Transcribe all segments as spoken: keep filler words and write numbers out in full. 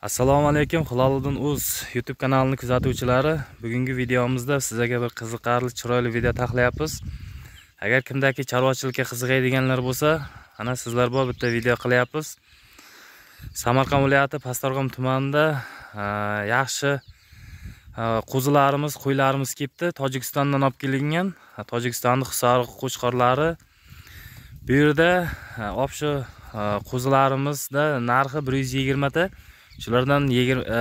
Assalomu alaykum, Xiloliddin uz YouTube kanalini kuzatuvchilari. Bugungi videomizda sizlarga bir qiziqarli, chiroyli video taqlayapmiz. Agar kimdaki chorvachilikka qiziqadiganlar bo'lsa, ana sizlar bor bitta video qilyapmiz. Samarqand viloyati Pastorg'am tumanida yaxshi quzilarimiz, qo'ylarimiz kelibdi. Tojikistondan olib kelingan. Tojikistonning Hisor ko'chqorlari. Bu yerda olib shu quzilarimizda narxi bir yuz yigirma ta. Shulardan yigirma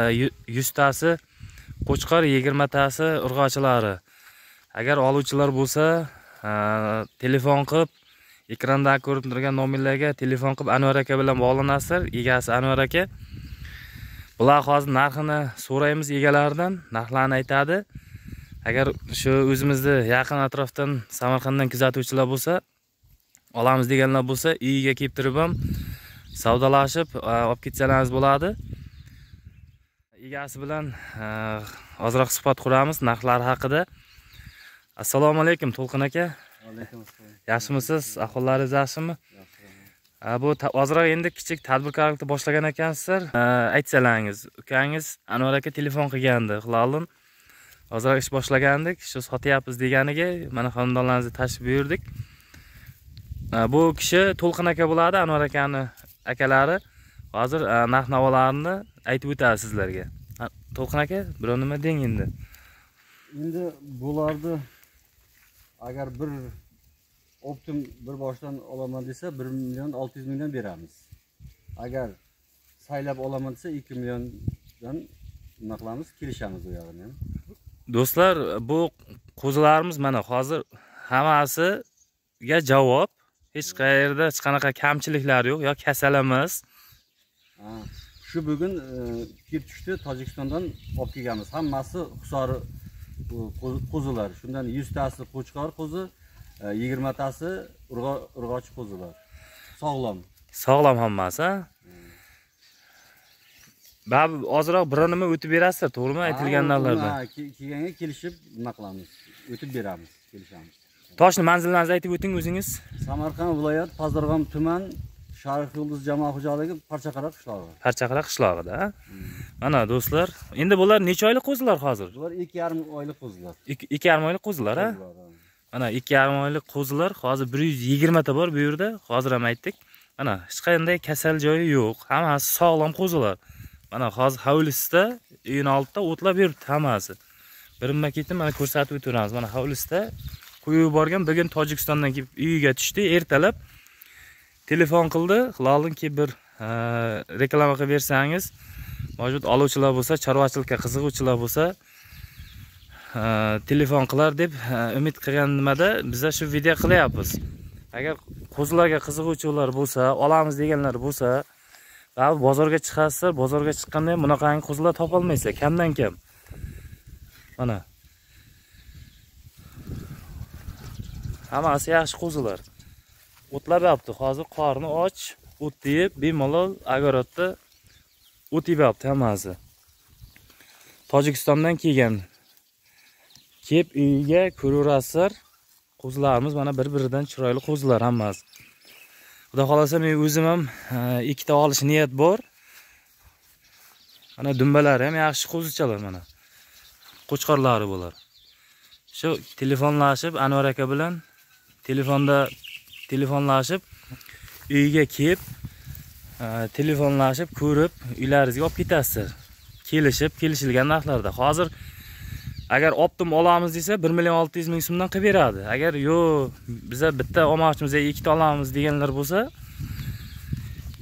yuz tasi koçkar, yigirma tasi urg'ochilari. Agar oluvchilar bo'lsa, telefon qilib, ekranda ko'rib turgan nomerlarga telefon qilib Anvar aka bilan bog'lanasizlar. Egasi Anvar aka. Bular hozir narxini so'raymiz egalaridan, narxlarni aytadi. Agar shu o'zimizni yaqin atrofdan Samarqanddan kuzatuvchilar bo'lsa, olamiz deganlar bo'lsa, uyiga kelib turib ham savdalashib, olib ketsangiz bo'ladi. Egasi bilan ozroq suhbat quramiz narxlar haqida. Assalomu alaykum Tolqin aka. Alaykum assalom. Yaxshimisiz? Ahvollaringiz yaxshimi? Yaxshi. Bu ozroq endi kichik tadbirkorlikni boshlagan ekansizlar. Aytsangiz, ukangiz Anvar aka telefon qilgandi, Xiloliddin. Ozroq ish boshlagandik, shu sotyapmiz deganiga mana xonadonlaringizni tashrif buyurdik. Bu kishi Tolqin aka bo'ladi, Anvar akani akalari. Hozir narx-navolarni aytib o'tasiz sizlarga. Tolqin aka, birov nima deng endi? Endi bularni agar bir optim bir boshdan olaman desa bir million olti yuz mingdan beramiz. Agar saylab olaman desa ikki milliondan naqlamiz, kelishamiz u yog'ini ham. Do'stlar, bu qo'zilarimiz mana hozir hammasiga javob. Hech qayerda hech qanaqa kamchiliklar yo'q, yo kasalamiz. Shu bugun kelib tushdi, Tojikistondan olib kelganmiz. Hammasi Hisor qo'zilar. Shundan yuz tasi qo'chqor qo'zi, yigirma tasi urg'och qo'zilar. Sog'lom. Sog'lom hammasi. Ba'zi ozroq birinimi o'tib berasizlar, to'g'rimi aytilgan narxlarda? Ha, kelganga kelishib nima qilamiz? O'tib beramiz, kelishamiz. Toshni manzilingizni aytib o'ting o'zingiz. Samarqand viloyati Pastorg'am tuman Sharif Yulduz jamoat xo'jaligi Parchaqara qishlog'i. Parchaqara qishlog'ida, ha? Mana do'stlar, endi bular necha oylik qo'zilar hozir? Bular ikki yarim oylik qo'zilar. ikki yarim oylik qo'zilar, ha? Mana ikki yarim oylik qo'zilar, hozir bir yuz yigirma ta bor bu yerda, hozir ham aytdik. Mana hech qanday kasal joyi yo'q, hammasi sog'lom qo'zilar. Mana hozir hovlisida uyning oldida o'tlab yuribdi hammasi. Birinma-ketin mana ko'rsatib o'tiramiz. Mana hovlisida qo'yib borgan, bugun Tojikistondan kelib uyiga tushdi, ertalab telefon qildi. Xiloliddin ki bir reklama qilib bersangiz, mavjud oluvchilar bo'lsa, chorvachilikka qiziquvchilar bo'lsa, telefon qilar deb umid qilgan nimada biza shu video qilyapmiz. Agar qo'zilarga qiziquvchilar bo'lsa, olamiz deganlar bo'lsa, bozorga chiqasizlar, bozorga chiqqanda ham bunaqangi qo'zilar topa olmaysiz, kamdan kam. Mana hammasi yaxshi qo'zilar. O'tlab yopdi. Hozir qorni och, o't yeb, bemalol agoratda o't yebapti hammasi. Tojikistondan kelgan. Kep uyiga ko'rasizlar. Qo'zilarimiz mana bir-biridan chiroyli qo'zilar hammasi. Xudo xolasa men o'zim ham ikkita olish niyat bor. Mana dumbalari ham yaxshi qo'zichalar mana. Qo'chqorlari bo'lar. Shu telefonlashib Anvar aka bilan telefonda telefonlashib uyiga kelib telefonlashib ko'rib uylaringizga olib ketasizlar. Kelishib, kelishilgan narxlarda. Hozir agar optim olamiz desa bir million olti yuz ming so'mdan qilib beradi. Agar yo'q, biza bitta olmoqchimiz, ikkita olamiz deganlar bo'lsa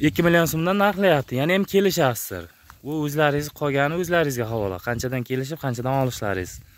ikki million so'mdan narxlayapti. Ya'ni ham kelishasizlar. Bu o'zlaringiz qolgani o'zlaringizga havola. Qanchadan kelishib, qanchadan olishlaringiz.